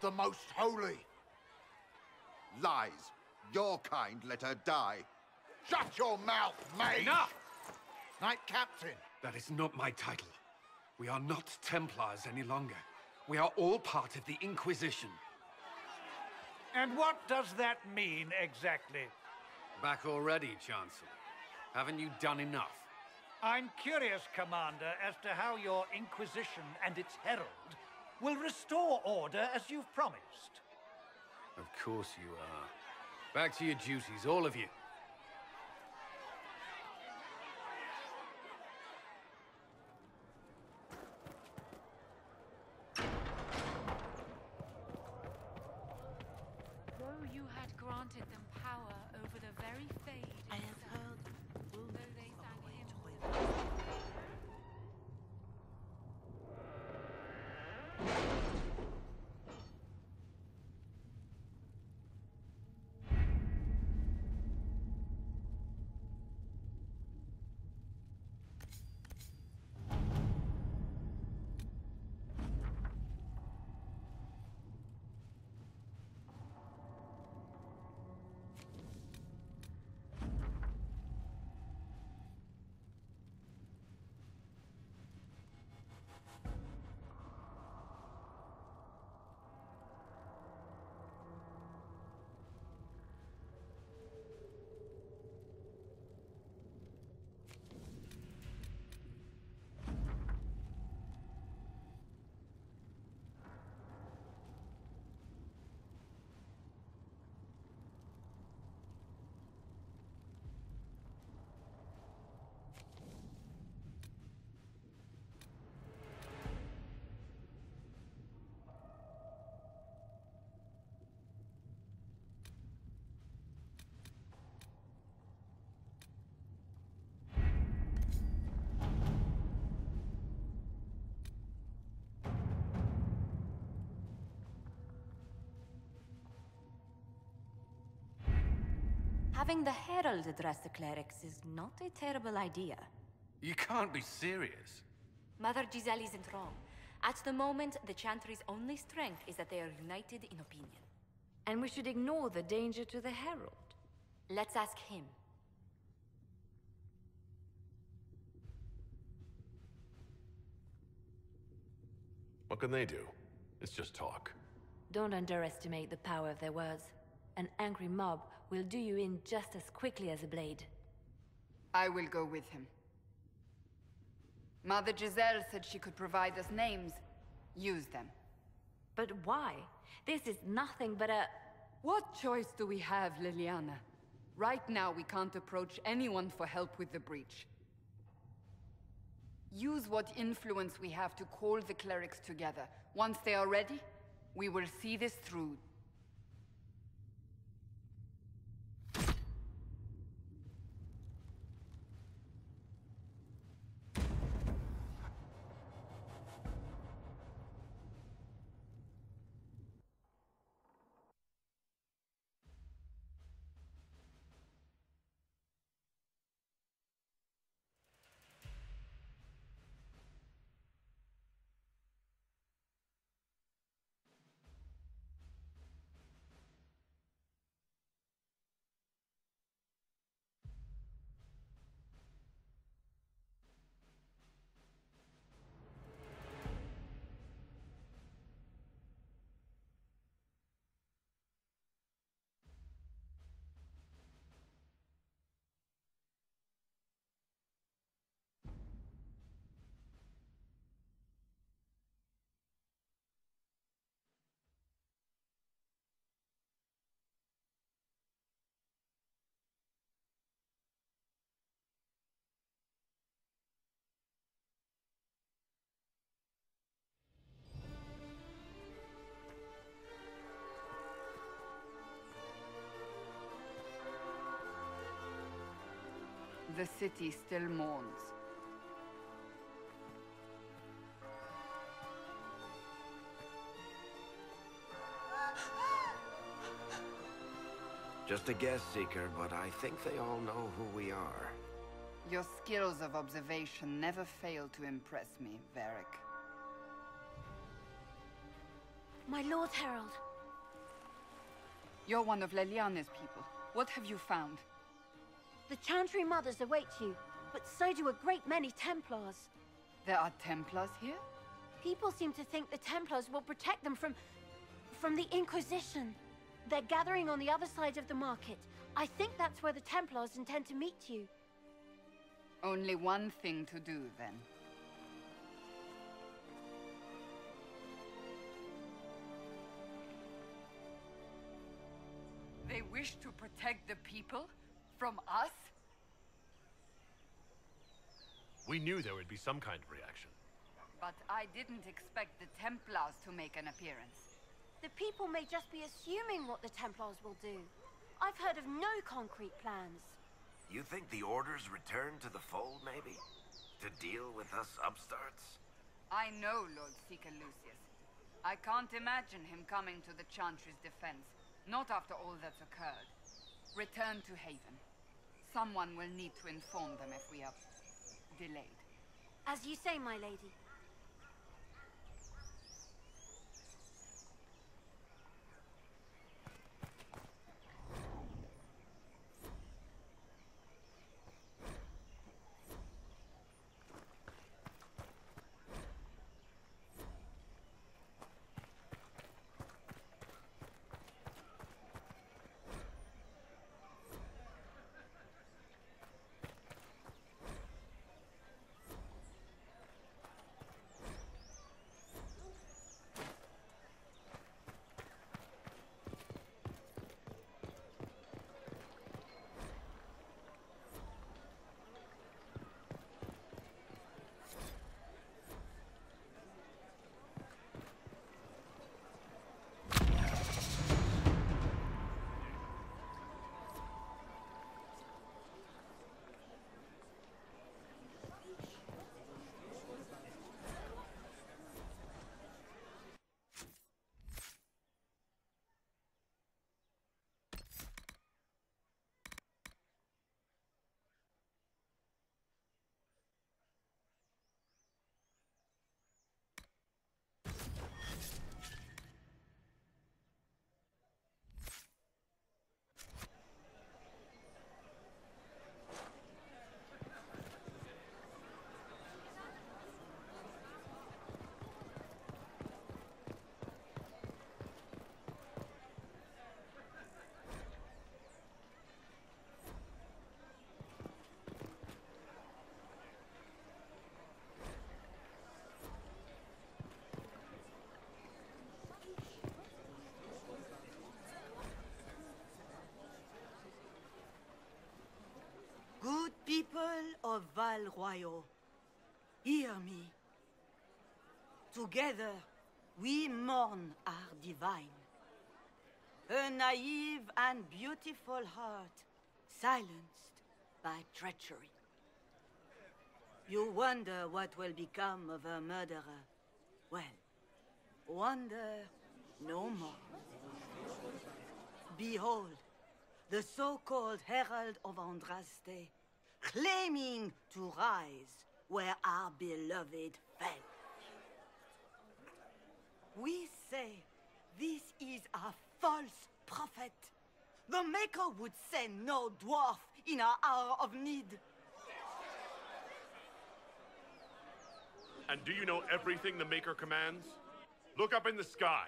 The most holy. Lies. Your kind let her die. Shut your mouth, mate! Enough! Knight Captain. That is not my title. We are not Templars any longer. We are all part of the Inquisition. And what does that mean, exactly? Back already, Chancellor. Haven't you done enough? I'm curious, Commander, as to how your Inquisition and its Herald will restore order as you've promised. Of course you are. Back to your duties, all of you. Having the Herald address the clerics is not a terrible idea. You can't be serious. Mother Giselle isn't wrong. At the moment, the Chantry's only strength is that they are united in opinion. And we should ignore the danger to the Herald. Let's ask him. What can they do? It's just talk. Don't underestimate the power of their words. An angry mob will do you in just as quickly as a blade. I will go with him. Mother Giselle said she could provide us names. Use them. But why? This is nothing but a... What choice do we have, Leliana? Right now we can't approach anyone for help with the breach. Use what influence we have to call the clerics together. Once they are ready, we will see this through. The city still mourns. Just a guess, Seeker, but I think they all know who we are. Your skills of observation never fail to impress me, Varric. My Lord Herald. You're one of Leliana's people. What have you found? The Chantry mothers await you, but so do a great many Templars. There are Templars here? People seem to think the Templars will protect them from the Inquisition. They're gathering on the other side of the market. I think that's where the Templars intend to meet you. Only one thing to do, then. They wish to protect the people from us? We knew there would be some kind of reaction. But I didn't expect the Templars to make an appearance. The people may just be assuming what the Templars will do. I've heard of no concrete plans. You think the Order's return to the fold, maybe? To deal with us upstarts? I know Lord Seeker Lucius. I can't imagine him coming to the Chantry's defense. Not after all that's occurred. Return to Haven. Someone will need to inform them if we are delayed. As you say, my lady. People of Val Royeaux, hear me. Together, we mourn our divine. Her naive and beautiful heart silenced by treachery. You wonder what will become of her murderer. Well, wonder no more. Behold, the so-called Herald of Andraste, claiming to rise where our beloved fell. We say this is a false prophet. The Maker would send no dwarf in our hour of need. And do you know everything the Maker commands? Look up in the sky.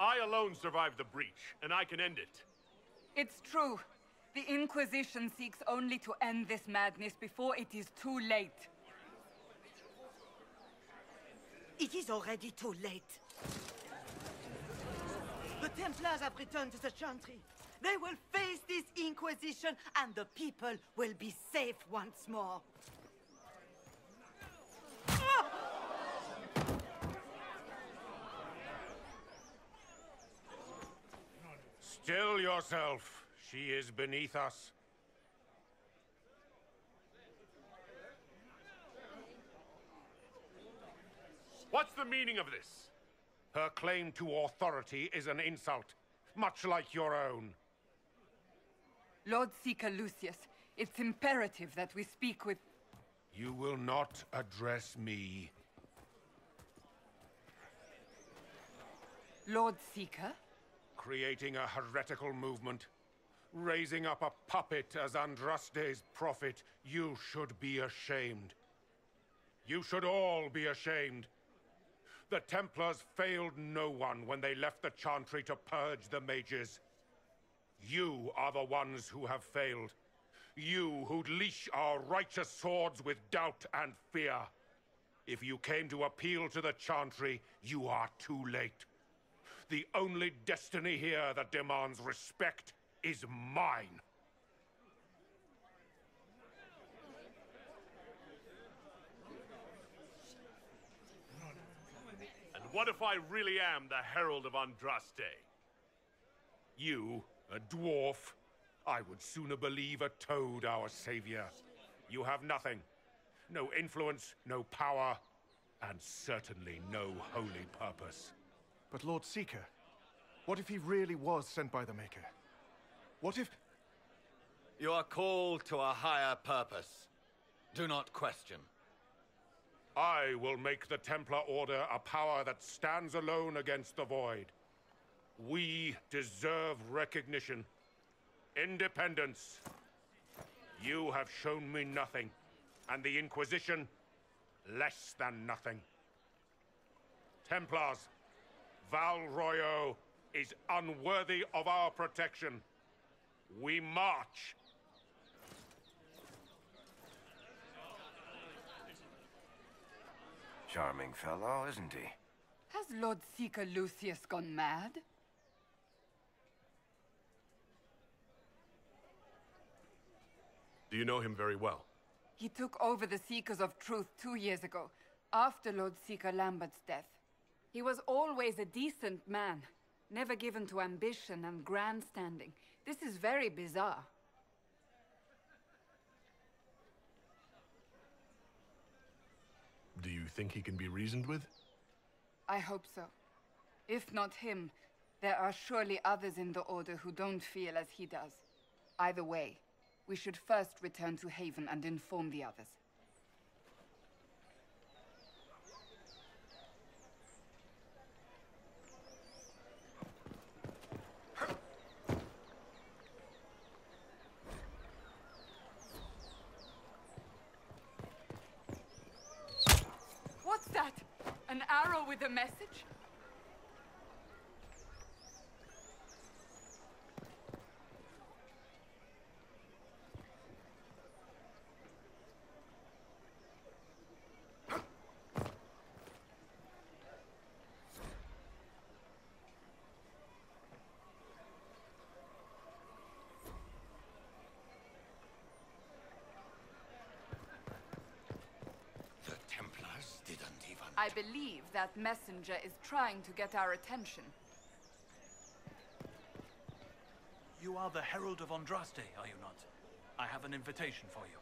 I alone survived the breach, and I can end it. It's true. The Inquisition seeks only to end this madness before it is too late. It is already too late. The Templars have returned to the Chantry. They will face this Inquisition and the people will be safe once more. Still yourself. She is beneath us. What's the meaning of this? Her claim to authority is an insult, much like your own. Lord Seeker Lucius, it's imperative that we speak with... You will not address me. Lord Seeker? Creating a heretical movement. Raising up a puppet as Andraste's prophet. You should be ashamed. You should all be ashamed. The Templars failed no one when they left the Chantry to purge the mages. You are the ones who have failed. You who'd leash our righteous swords with doubt and fear. If you came to appeal to the Chantry, you are too late. The only destiny here that demands respect is mine. And what if I really am the Herald of Andraste? You, a dwarf? I would sooner believe a toad our savior. You have nothing. No influence, no power, and certainly no holy purpose. But Lord Seeker, what if he really was sent by the Maker? What if... You are called to a higher purpose. Do not question. I will make the Templar Order a power that stands alone against the Void. We deserve recognition. Independence. You have shown me nothing. And the Inquisition, less than nothing. Templars, Val Royeaux is unworthy of our protection. We march. Charming fellow, isn't he? Has Lord Seeker Lucius gone mad? Do you know him very well? He took over the Seekers of Truth 2 years ago, after Lord Seeker Lambert's death. He was always a decent man, never given to ambition and grandstanding. This is very bizarre. Do you think he can be reasoned with? I hope so. If not him, there are surely others in the Order who don't feel as he does. Either way, we should first return to Haven and inform the others. What's that? An arrow with a message? I believe that messenger is trying to get our attention. You are the Herald of Andraste, are you not? I have an invitation for you.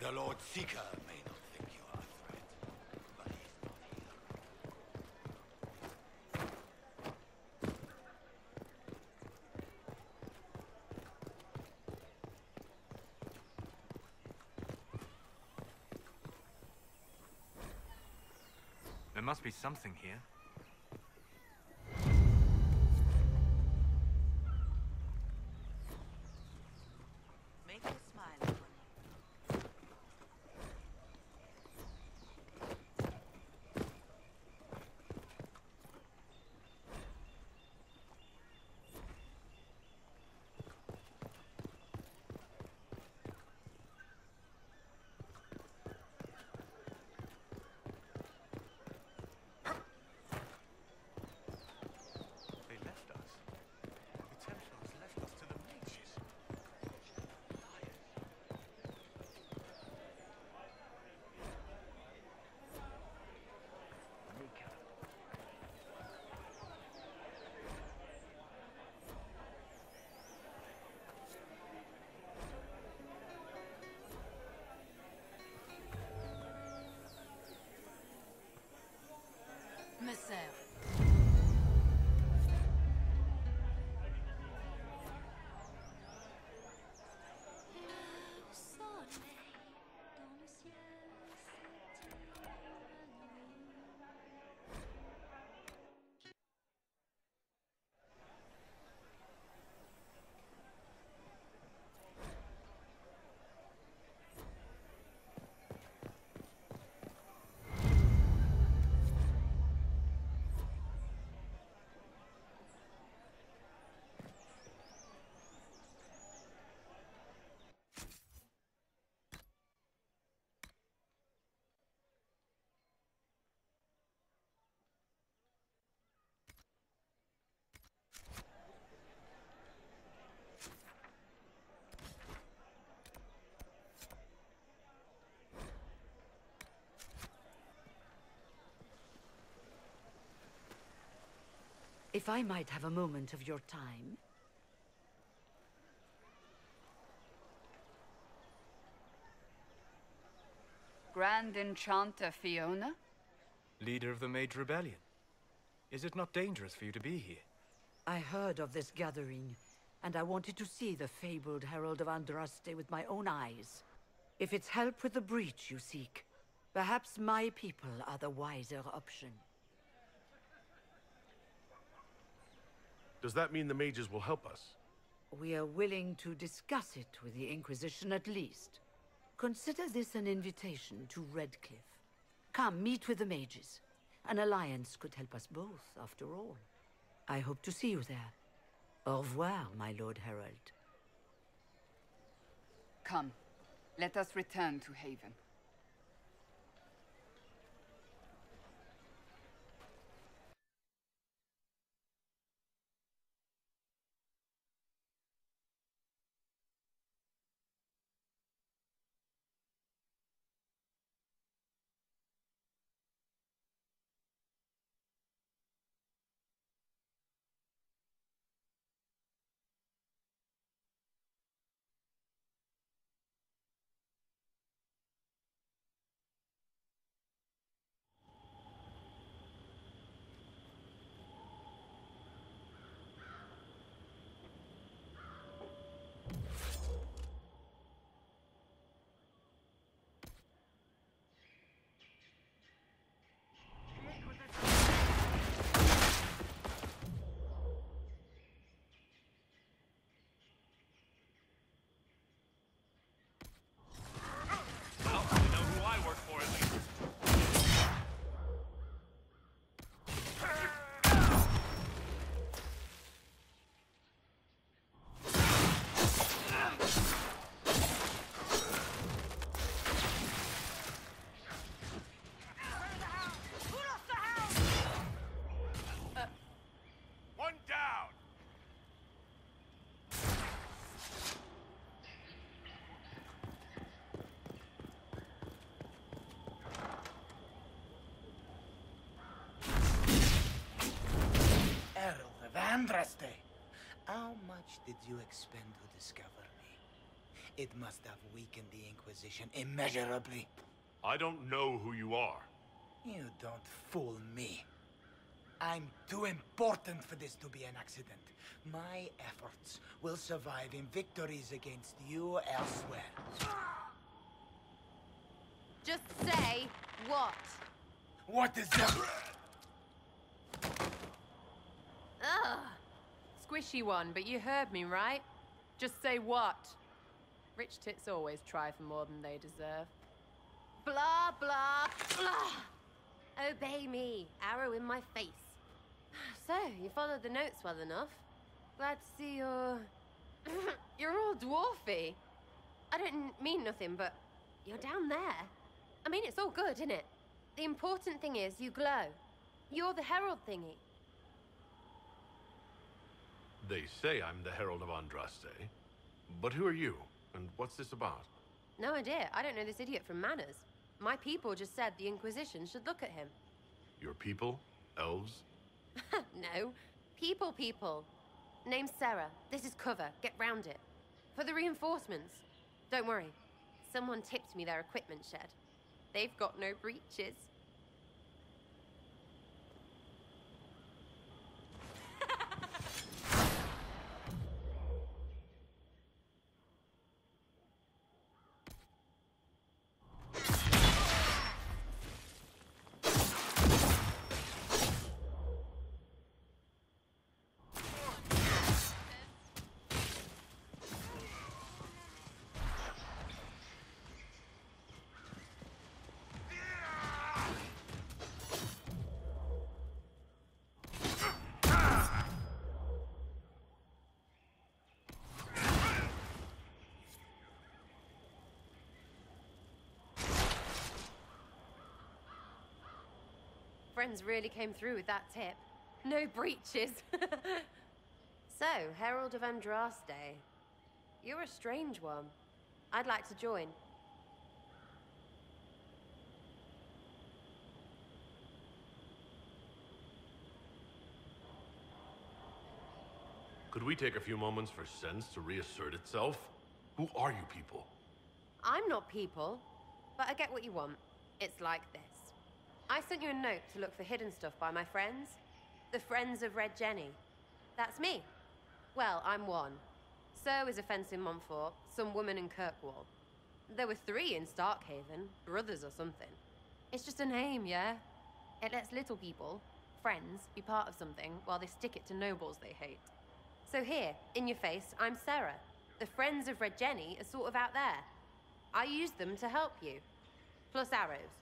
The Lord Seeker may not think you are a threat, but he's not either. There must be something here. If I might have a moment of your time. Grand Enchanter Fiona? Leader of the Mage Rebellion. Is it not dangerous for you to be here? I heard of this gathering, and I wanted to see the fabled Herald of Andraste with my own eyes. If it's help with the breach you seek, perhaps my people are the wiser option. Does that mean the mages will help us? We are willing to discuss it with the Inquisition at least. Consider this an invitation to Redcliffe. Come, meet with the mages. An alliance could help us both, after all. I hope to see you there. Au revoir, my Lord Herald. Come, let us return to Haven. Andraste, how much did you expend to discover me? It must have weakened the Inquisition immeasurably. I don't know who you are. You don't fool me. I'm too important for this to be an accident. My efforts will survive in victories against you elsewhere. Just say what? What is that? Ugh. Squishy one, but you heard me, right? Just say what? Rich tits always try for more than they deserve. Blah, blah, blah! Obey me, arrow in my face. So, you followed the notes well enough. Glad to see you're... you're all dwarfy. I don't mean nothing, but you're down there. I mean, it's all good, innit? The important thing is you glow. You're the herald thingy. They say I'm the Herald of Andraste, but who are you, and what's this about? No idea. I don't know this idiot from manners. My people just said the Inquisition should look at him. Your people? Elves? No. People. Name's Sera. This is cover. Get round it. For the reinforcements. Don't worry. Someone tipped me their equipment shed. They've got no breaches. Friends really came through with that tip. No breaches. So, Herald of Andraste, you're a strange one. I'd like to join. Could we take a few moments for sense to reassert itself? Who are you people? I'm not people, but I get what you want. It's like this. I sent you a note to look for hidden stuff by my friends. The Friends of Red Jenny. That's me. Well, I'm one. So is a fence in Montfort, some woman in Kirkwall. There were three in Starkhaven, brothers or something. It's just a name, yeah? It lets little people, friends, be part of something while they stick it to nobles they hate. So here, in your face, I'm Sera. The Friends of Red Jenny are sort of out there. I use them to help you. Plus arrows.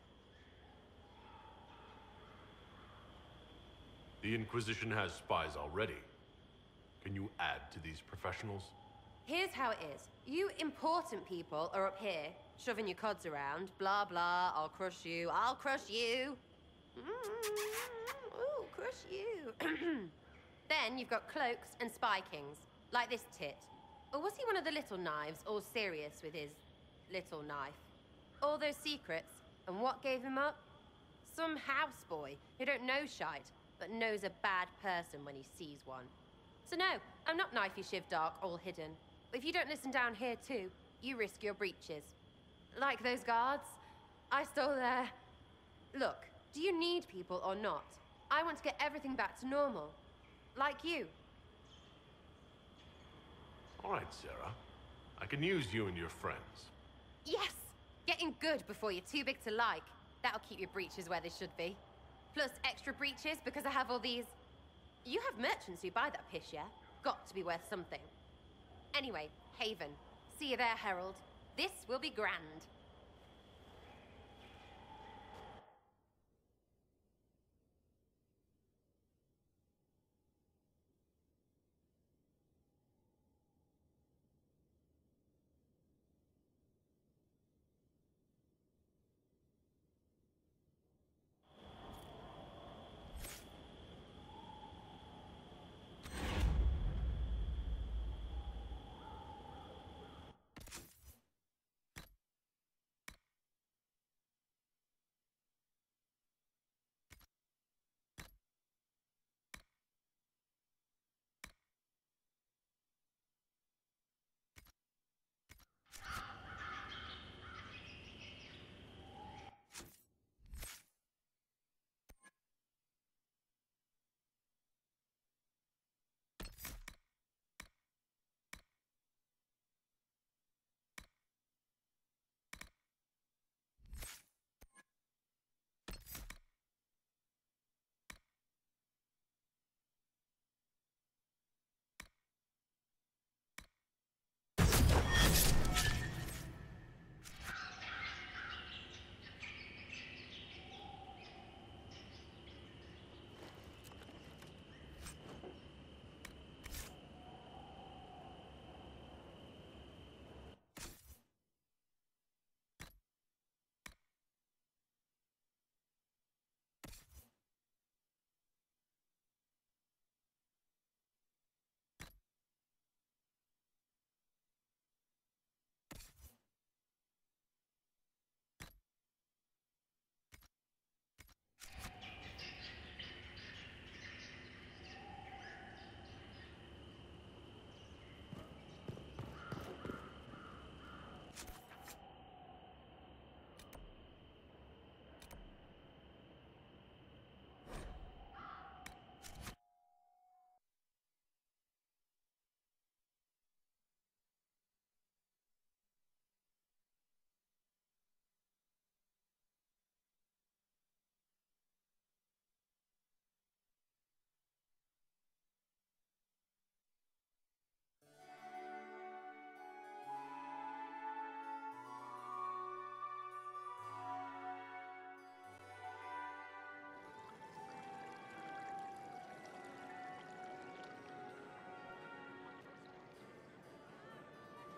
The Inquisition has spies already. Can you add to these professionals? Here's how it is. You important people are up here, shoving your cods around. Blah, blah, I'll crush you, I'll crush you. Ooh, crush you. Then you've got cloaks and spy kings, like this tit. Or was he one of the little knives, all serious with his little knife? All those secrets, and what gave him up? Some houseboy who don't know shite, but knows a bad person when he sees one. So no, I'm not knifey shiv dark, all hidden. But if you don't listen down here too, you risk your breeches. Like those guards, I stole their... Look, do you need people or not? I want to get everything back to normal. Like you. All right, Sera. I can use you and your friends. Yes! Getting good before you're too big to like. That'll keep your breeches where they should be. Plus extra breeches because I have all these... You have merchants who buy that piss, yeah? Got to be worth something. Anyway, Haven. See you there, Herald. This will be grand.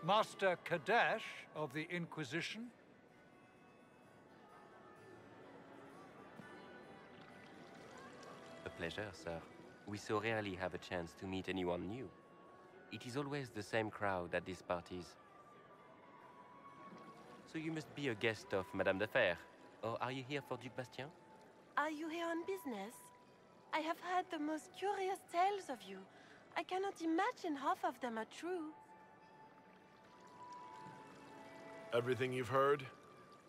Master Cadash of the Inquisition. A pleasure, sir. We so rarely have a chance to meet anyone new. It is always the same crowd at these parties. So you must be a guest of Madame de Fer, or are you here for Duke Bastien? Are you here on business? I have heard the most curious tales of you. I cannot imagine half of them are true. Everything you've heard?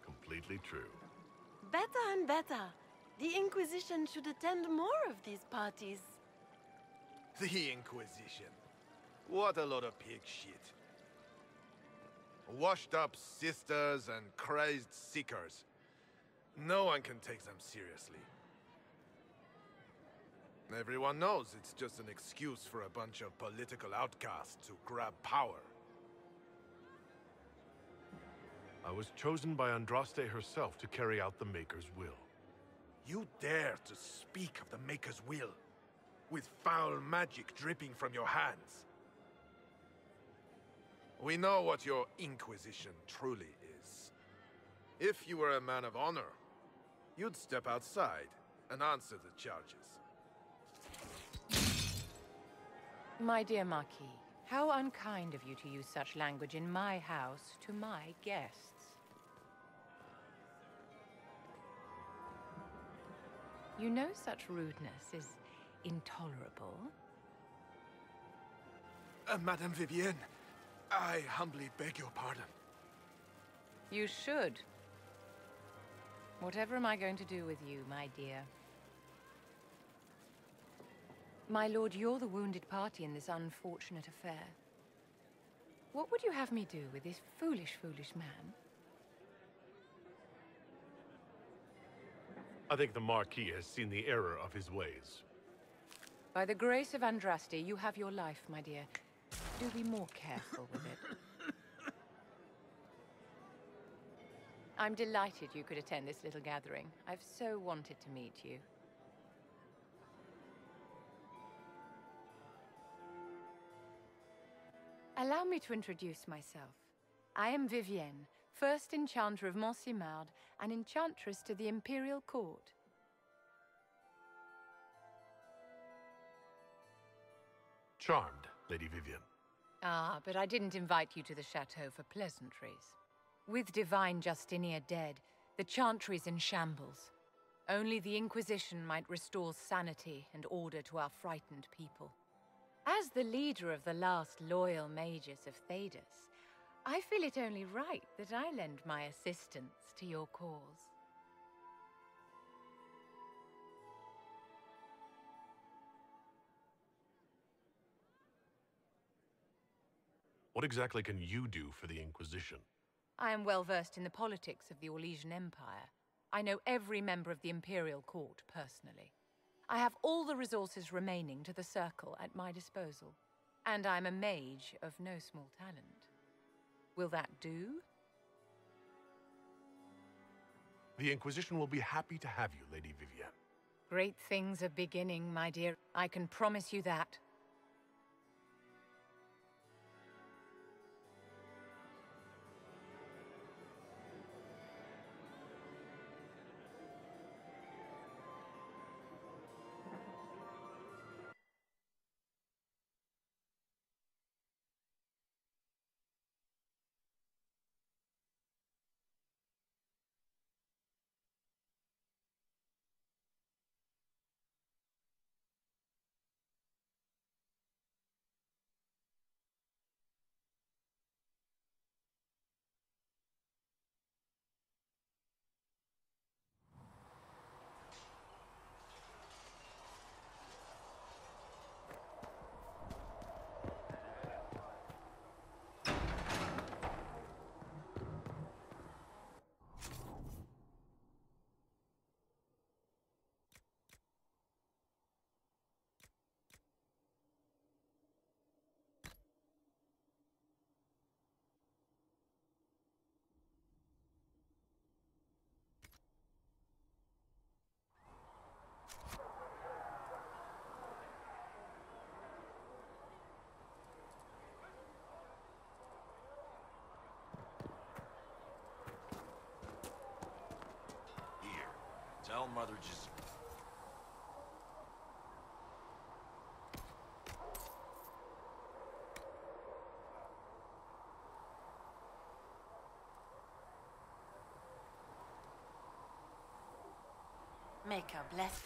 Completely true. Better and better. The Inquisition should attend more of these parties. The Inquisition. What a lot of pig shit. Washed-up sisters and crazed seekers. No one can take them seriously. Everyone knows it's just an excuse for a bunch of political outcasts to grab power. I was chosen by Andraste herself to carry out the Maker's will. You dare to speak of the Maker's will, with foul magic dripping from your hands? We know what your Inquisition truly is. If you were a man of honor, you'd step outside and answer the charges. My dear Marquis, how unkind of you to use such language in my house to my guests. You know such rudeness is intolerable. Madame Vivienne, I humbly beg your pardon. You should. Whatever am I going to do with you, my dear? My lord, you're the wounded party in this unfortunate affair. What would you have me do with this foolish, foolish man? I think the Marquis has seen the error of his ways. By the grace of Andraste, you have your life, my dear. Do be more careful with it. I'm delighted you could attend this little gathering. I've so wanted to meet you. Allow me to introduce myself. I am Vivienne, First Enchanter of Montsimard, and Enchantress to the Imperial Court. Charmed, Lady Vivienne. Ah, but I didn't invite you to the chateau for pleasantries. With Divine Justinia dead, the Chantry's in shambles. Only the Inquisition might restore sanity and order to our frightened people. As the leader of the last loyal mages of Thedas, I feel it only right that I lend my assistance to your cause. What exactly can you do for the Inquisition? I am well versed in the politics of the Orlesian Empire. I know every member of the Imperial Court personally. I have all the resources remaining to the Circle at my disposal, and I'm a mage of no small talent. Will that do? The Inquisition will be happy to have you, Lady Vivienne. Great things are beginning, my dear. I can promise you that. Tell Mother Giselle. Maker, bless.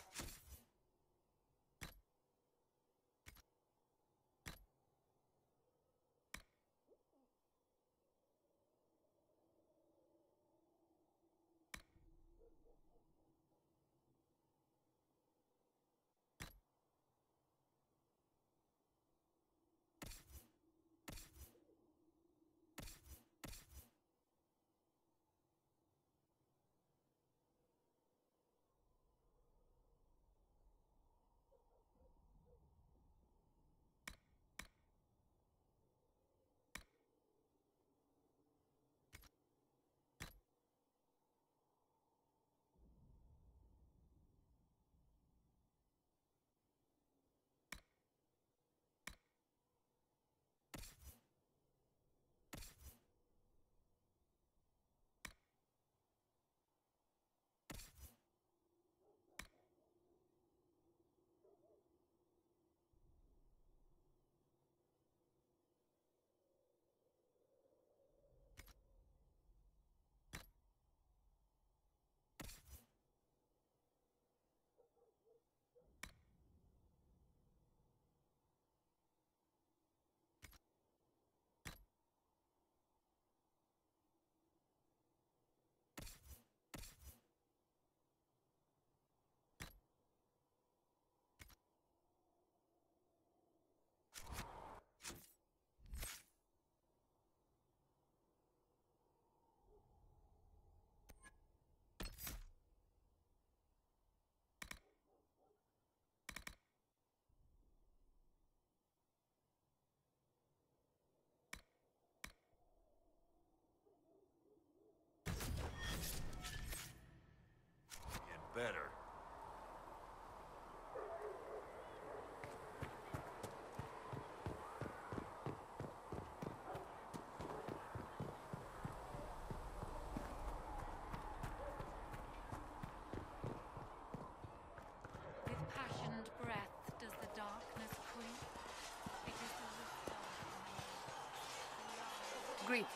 greeting.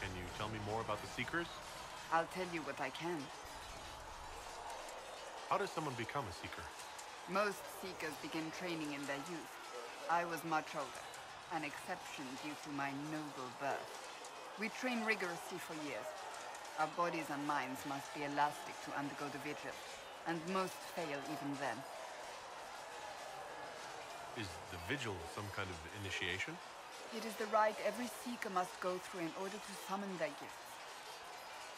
Can you tell me more about the Seekers? I'll tell you what I can. How does someone become a Seeker? Most Seekers begin training in their youth. I was much older, an exception due to my noble birth. We train rigorously for years. Our bodies and minds must be elastic to undergo the vigil, and most fail even then. Is the vigil some kind of initiation? It is the rite every Seeker must go through in order to summon their gifts.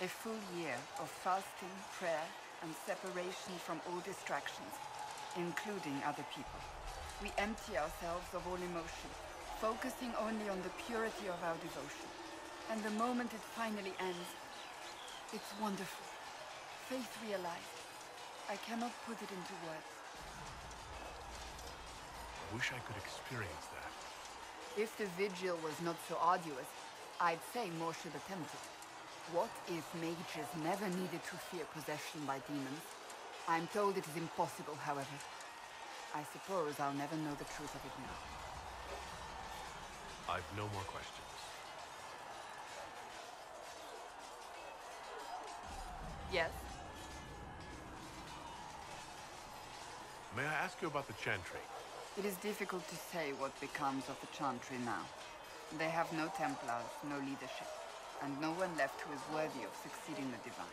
A full year of fasting, prayer, and separation from all distractions, including other people. We empty ourselves of all emotion, focusing only on the purity of our devotion. And the moment it finally ends, it's wonderful. Faith realized. I cannot put it into words. I wish I could experience that. If the vigil was not so arduous, I'd say more should attempt it. What if mages never needed to fear possession by demons? I'm told it is impossible, however. I suppose I'll never know the truth of it now. I've no more questions. Yes? May I ask you about the Chantry? It is difficult to say what becomes of the Chantry now. They have no Templars, no leadership, and no one left who is worthy of succeeding the Divine.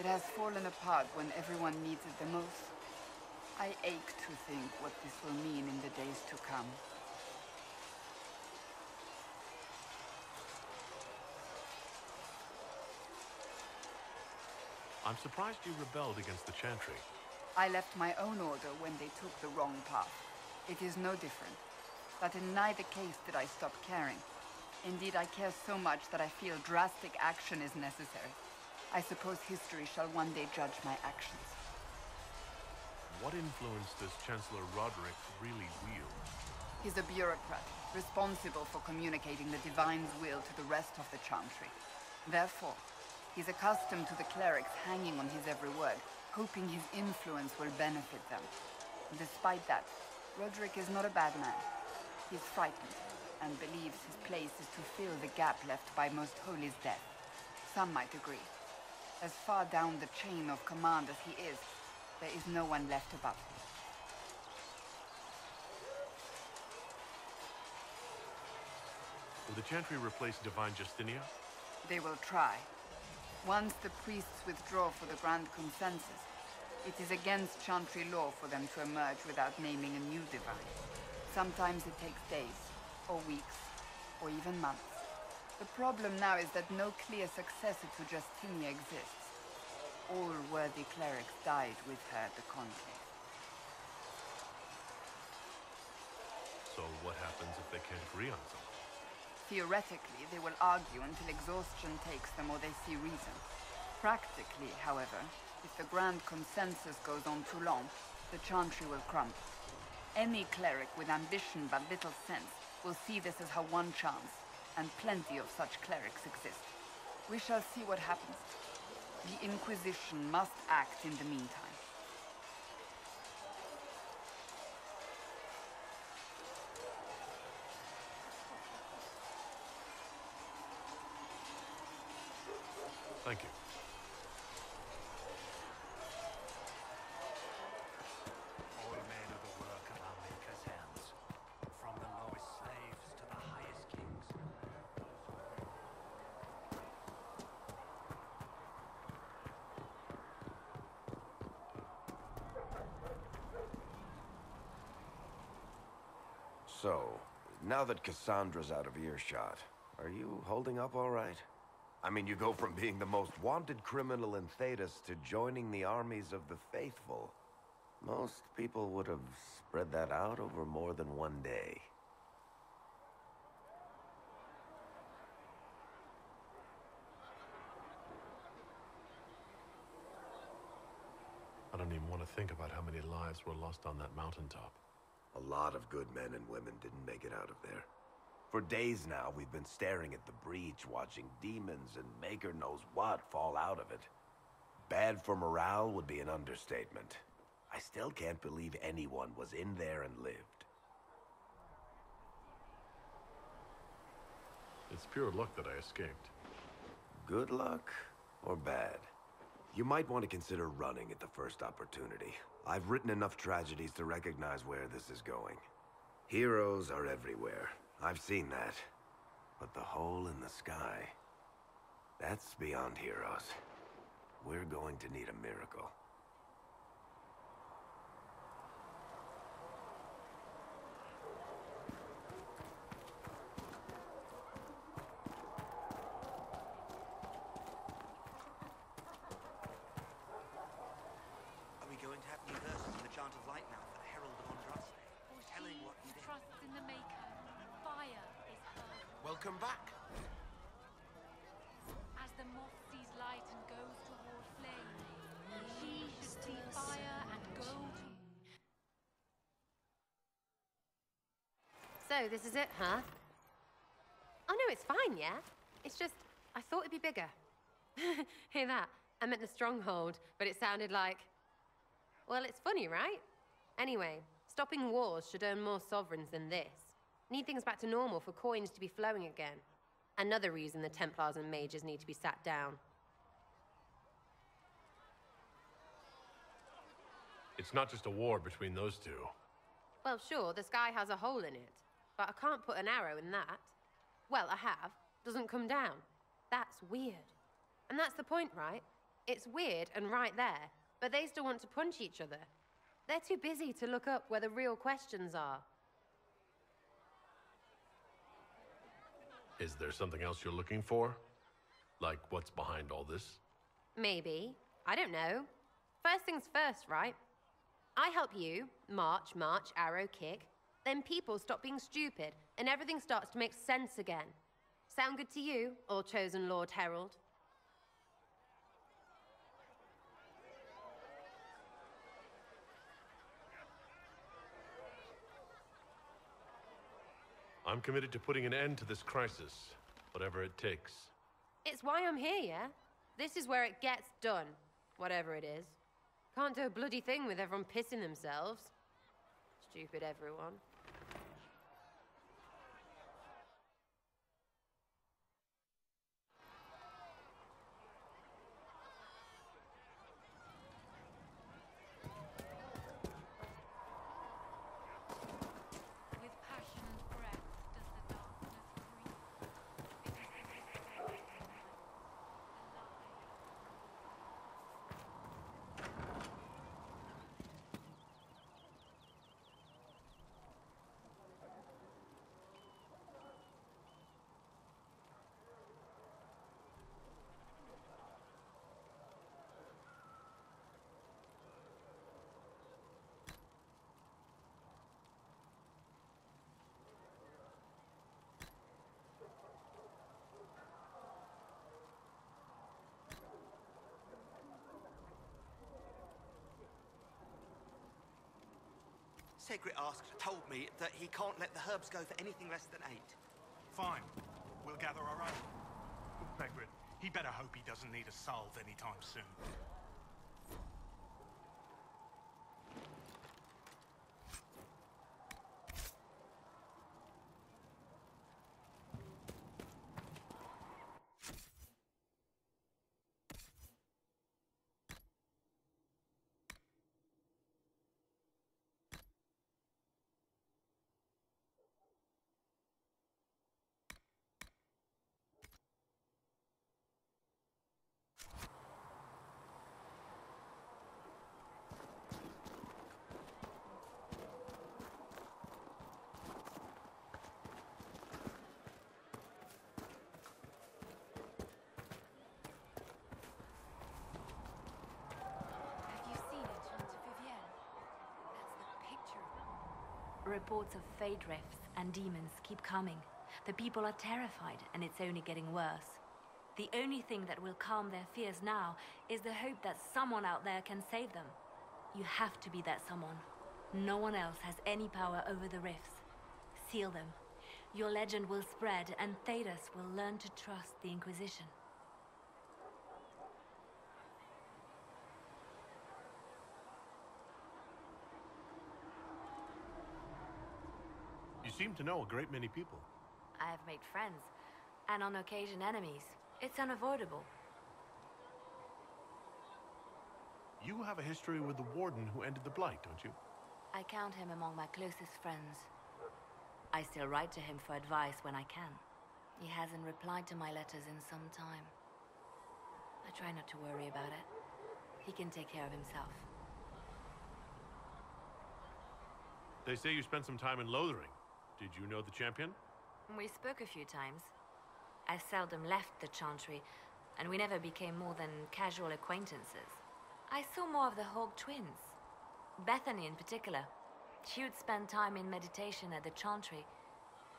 It has fallen apart when everyone needs it the most. I ache to think what this will mean in the days to come. I'm surprised you rebelled against the Chantry. I left my own order when they took the wrong path. It is no different. But in neither case did I stop caring. Indeed, I care so much that I feel drastic action is necessary. I suppose history shall one day judge my actions. What influence does Chancellor Roderick really wield? He's a bureaucrat, responsible for communicating the Divine's will to the rest of the Chantry. Therefore, he's accustomed to the clerics hanging on his every word, hoping his influence will benefit them. Despite that, Roderick is not a bad man. He's frightened, and believes his place is to fill the gap left by Most Holy's death. Some might agree. As far down the chain of command as he is, there is no one left above him. Will the Chantry replace Divine Justinia? They will try. Once the priests withdraw for the Grand Consensus, it is against Chantry law for them to emerge without naming a new Divine. Sometimes it takes days, or weeks, or even months. The problem now is that no clear successor to Justinia exists. All worthy clerics died with her at the Conclave. So what happens if they can't agree on something? Theoretically, they will argue until exhaustion takes them or they see reason. Practically, however, if the Grand Consensus goes on too long, the Chantry will crumble. Any cleric with ambition but little sense will see this as her one chance, and plenty of such clerics exist. We shall see what happens. The Inquisition must act in the meantime. Thank you. All men of the work of our Maker's hands, from the lowest slaves to the highest kings. So, now that Cassandra's out of earshot, are you holding up all right? I mean, you go from being the most wanted criminal in Thedas to joining the armies of the faithful. Most people would have spread that out over more than one day. I don't even want to think about how many lives were lost on that mountaintop. A lot of good men and women didn't make it out of there. For days now, we've been staring at the breach, watching demons and Maker knows what fall out of it. Bad for morale would be an understatement. I still can't believe anyone was in there and lived. It's pure luck that I escaped. Good luck or bad? You might want to consider running at the first opportunity. I've written enough tragedies to recognize where this is going. Heroes are everywhere. I've seen that. But the hole in the sky, that's beyond heroes. We're going to need a miracle. So this is it, huh? Oh no, it's fine, yeah? It's just, I thought it'd be bigger. Hear that? I meant the stronghold, but it sounded like... Well, it's funny, right? Anyway, stopping wars should earn more sovereigns than this. Need things back to normal for coins to be flowing again. Another reason the Templars and mages need to be sat down. It's not just a war between those two. Well, sure, the sky has a hole in it. But I can't put an arrow in that. Well, I have. Doesn't come down. That's weird. And that's the point, right? It's weird and right there, but they still want to punch each other. They're too busy to look up where the real questions are. Is there something else you're looking for? Like what's behind all this? Maybe. I don't know. First things first, right? I help you. March, march, arrow, kick. Then people stop being stupid, and everything starts to make sense again. Sound good to you, all chosen Lord Herald? I'm committed to putting an end to this crisis, whatever it takes. It's why I'm here, yeah? This is where it gets done, whatever it is. Can't do a bloody thing with everyone pissing themselves. Stupid everyone. Secret asked, told me that he can't let the herbs go for anything less than 8. Fine. We'll gather our own. Secret, he better hope he doesn't need a salve anytime soon. Reports of fade rifts and demons keep coming. The people are terrified, and it's only getting worse. The only thing that will calm their fears now is the hope that someone out there can save them. You have to be that someone. No one else has any power over the rifts. Seal them. Your legend will spread, and Thedas will learn to trust the Inquisition. seem to know a great many people. I have made friends, and on occasion enemies. It's unavoidable. You have a history with the Warden who ended the Blight, don't you? I count him among my closest friends. I still write to him for advice when I can. He hasn't replied to my letters in some time. I try not to worry about it. He can take care of himself. They say you spent some time in Lothering. Did you know the Champion? We spoke a few times. I seldom left the Chantry, and we never became more than casual acquaintances. I saw more of the Hawk twins. Bethany in particular. She would spend time in meditation at the Chantry,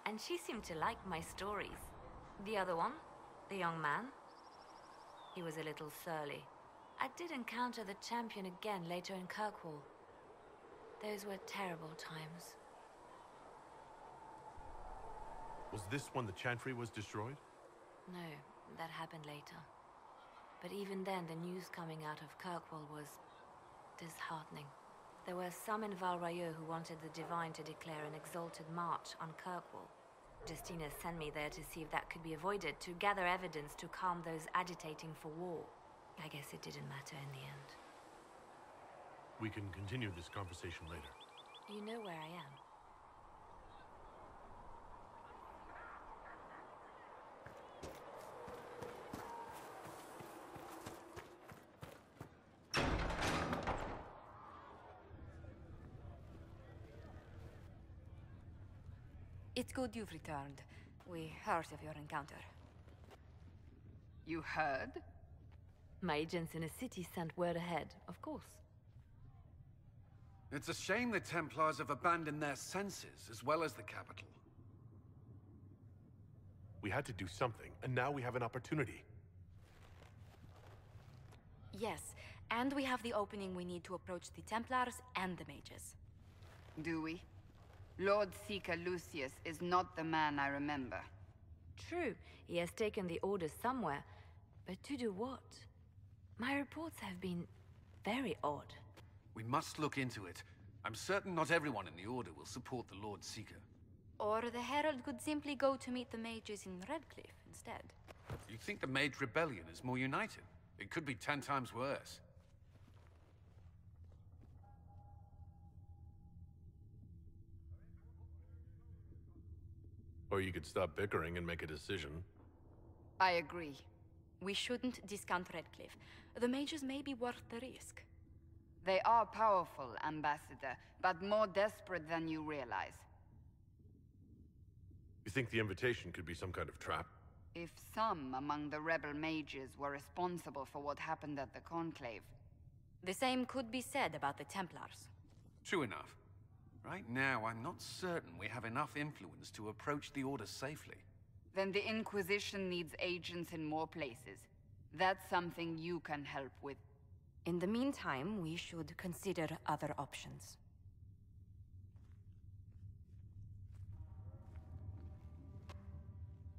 and she seemed to like my stories. The other one, the young man, he was a little surly. I did encounter the Champion again later in Kirkwall. Those were terrible times. Was this when the Chantry was destroyed? No, that happened later. But even then, the news coming out of Kirkwall was disheartening. There were some in Val Royeaux who wanted the Divine to declare an exalted march on Kirkwall. Justina sent me there to see if that could be avoided, to gather evidence to calm those agitating for war. I guess it didn't matter in the end. We can continue this conversation later. You know where I am. It's good you've returned. We heard of your encounter. You heard? My agents in the city sent word ahead, of course. It's a shame the Templars have abandoned their senses, as well as the capital. We had to do something, and now we have an opportunity. Yes, and we have the opening we need to approach the Templars and the mages. Do we? Lord Seeker Lucius is not the man I remember. True, he has taken the orders somewhere, but to do what? My reports have been very odd. We must look into it. I'm certain not everyone in the Order will support the Lord Seeker. Or the Herald could simply go to meet the mages in Redcliffe instead. You think the Mage Rebellion is more united? It could be 10 times worse. Or you could stop bickering and make a decision. I agree. We shouldn't discount Redcliffe. The mages may be worth the risk. They are powerful, Ambassador, but more desperate than you realize. You think the invitation could be some kind of trap? If some among the rebel mages were responsible for what happened at the Conclave. The same could be said about the Templars. True enough. Right now, I'm not certain we have enough influence to approach the Order safely. Then the Inquisition needs agents in more places. That's something you can help with. In the meantime, we should consider other options.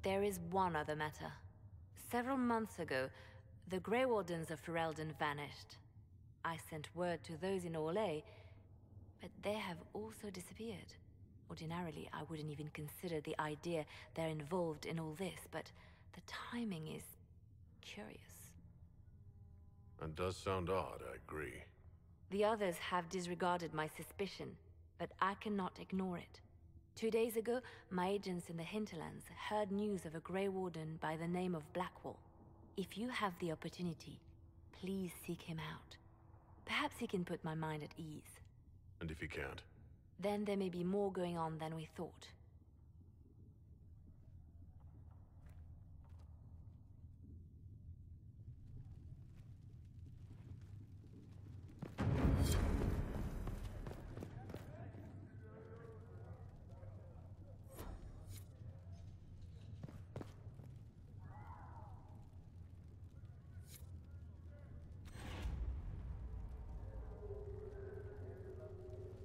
There is one other matter. Several months ago, the Grey Wardens of Ferelden vanished. I sent word to those in Orlais, but they have also disappeared. Ordinarily, I wouldn't even consider the idea they're involved in all this, but the timing is curious. That does sound odd, I agree. The others have disregarded my suspicion, but I cannot ignore it. 2 days ago, my agents in the Hinterlands heard news of a Grey Warden by the name of Blackwall. If you have the opportunity, please seek him out. Perhaps he can put my mind at ease. And if he can't? Then there may be more going on than we thought.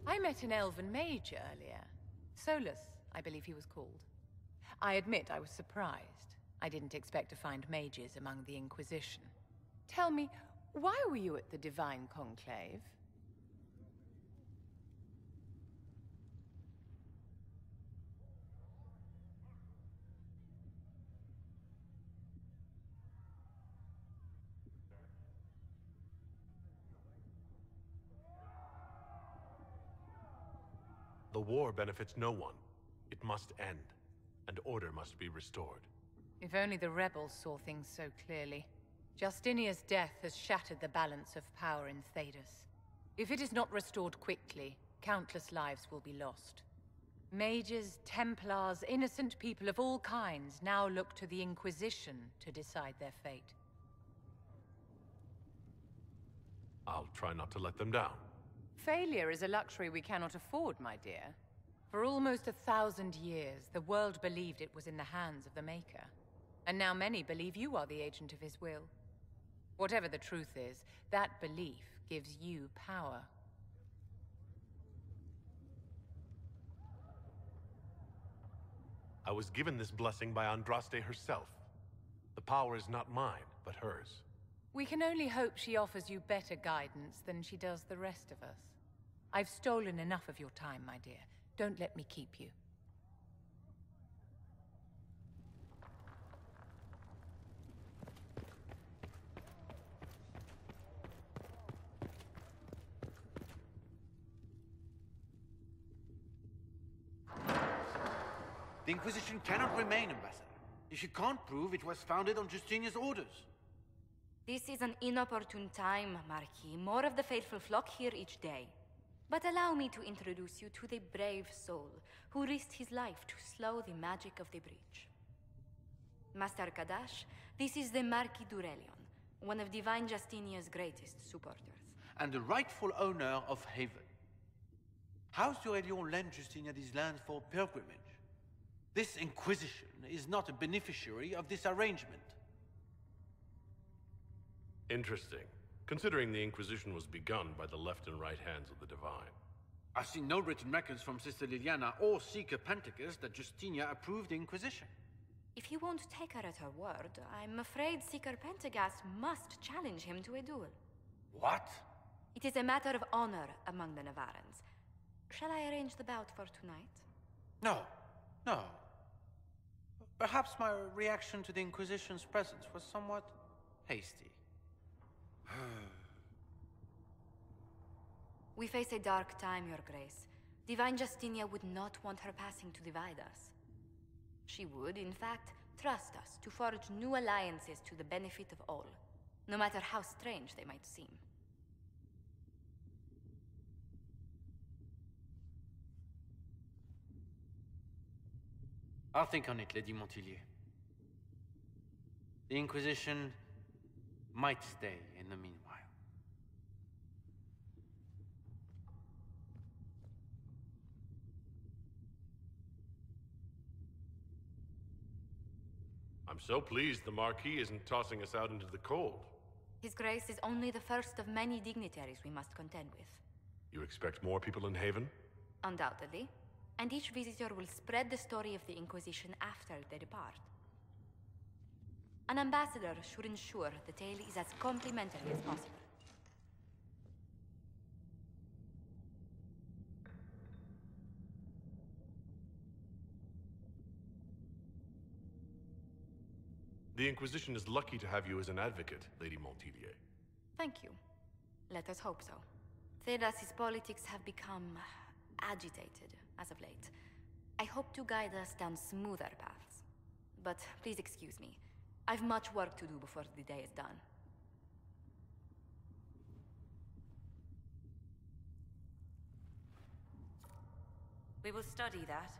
I met an elven mage earlier. Solus, I believe he was called. I admit I was surprised. I didn't expect to find mages among the Inquisition. Tell me, why were you at the Divine Conclave? The war benefits no one. It must end, and order must be restored. If only the rebels saw things so clearly. Justinia's death has shattered the balance of power in Thedas. If it is not restored quickly, countless lives will be lost. Mages, Templars, innocent people of all kinds now look to the Inquisition to decide their fate. I'll try not to let them down. Failure is a luxury we cannot afford, my dear. For almost 1,000 years, the world believed it was in the hands of the Maker. And now many believe you are the agent of his will. Whatever the truth is, that belief gives you power. I was given this blessing by Andraste herself. The power is not mine, but hers. We can only hope she offers you better guidance than she does the rest of us. I've stolen enough of your time, my dear. Don't let me keep you. The Inquisition cannot remain, Ambassador, if you can't prove it was founded on Justinia's orders. This is an inopportune time, Marquis. More of the faithful flock here each day. But allow me to introduce you to the brave soul who risked his life to slow the magic of the breach. Master Cadash, this is the Marquis d'Aurelion, one of Divine Justinia's greatest supporters. And the rightful owner of Haven. House d'Aurelion lent Justinia these lands for pilgrimage. This Inquisition is not a beneficiary of this arrangement. Interesting, considering the Inquisition was begun by the left and right hands of the Divine. I've seen no written records from Sister Leliana or Seeker Pentaghast that Justinia approved the Inquisition. If you won't take her at her word, I'm afraid Seeker Pentaghast must challenge him to a duel. What? It is a matter of honor among the Navarrans. Shall I arrange the bout for tonight? No, no. Perhaps my reaction to the Inquisition's presence was somewhat hasty. We face a dark time, Your Grace. Divine Justinia would not want her passing to divide us. She would, in fact, trust us to forge new alliances to the benefit of all, no matter how strange they might seem. I'll think on it, Lady Montilyet. The Inquisition might stay in the meanwhile. I'm so pleased the Marquis isn't tossing us out into the cold. His Grace is only the first of many dignitaries we must contend with. You expect more people in Haven? Undoubtedly. And each visitor will spread the story of the Inquisition after they depart. An ambassador should ensure the tale is as complimentary as possible. The Inquisition is lucky to have you as an advocate, Lady Montilyet. Thank you. Let us hope so. Thedas's politics have become agitated as of late. I hope to guide us down smoother paths. But please excuse me. I've much work to do before the day is done. We will study that.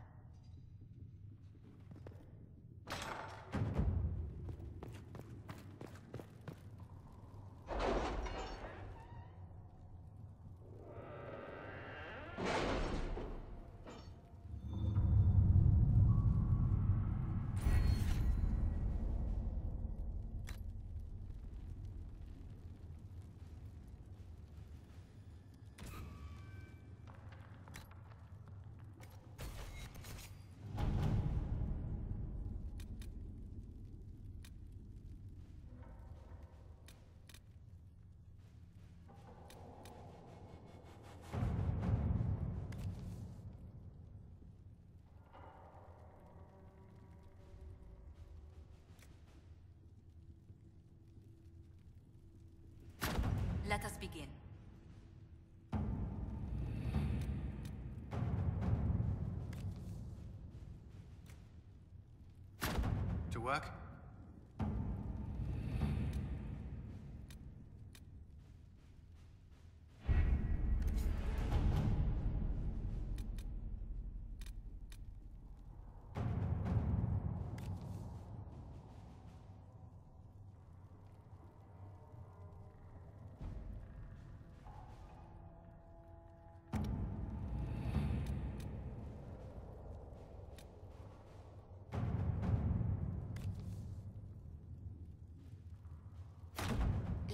work?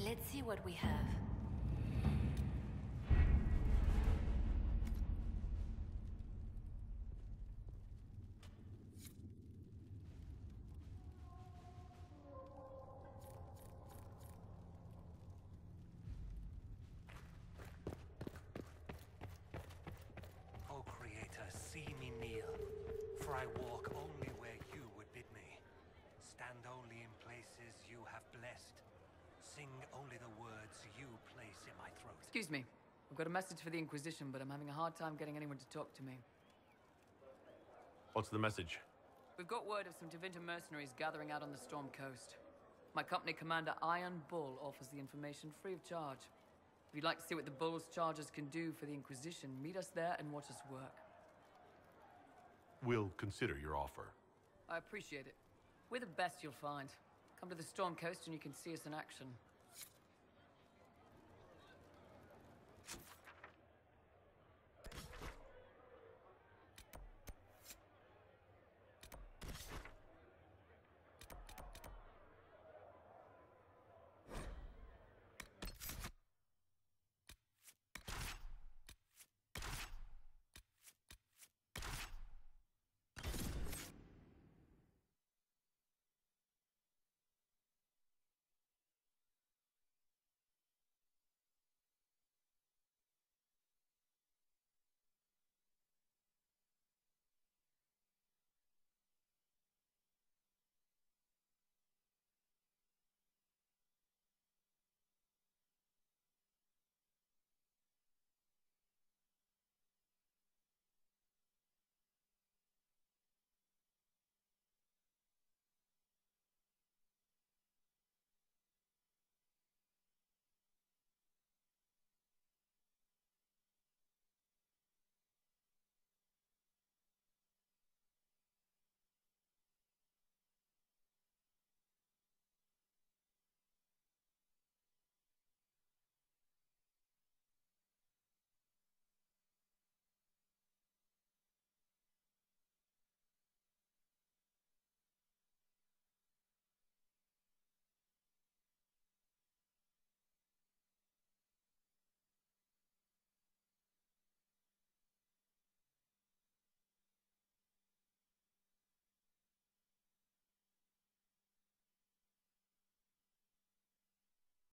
Let's see what we have. O Creator, see me kneel, for I walk only where you would bid me. Stand only in places you have blessed. Sing only the words you place in my throat. Excuse me. I've got a message for the Inquisition, but I'm having a hard time getting anyone to talk to me. What's the message? We've got word of some Divinter mercenaries gathering out on the Storm Coast. My company commander, Iron Bull, offers the information free of charge. If you'd like to see what the Bull's charges can do for the Inquisition, meet us there and watch us work. We'll consider your offer. I appreciate it. We're the best you'll find. Come to the Storm Coast and you can see us in action.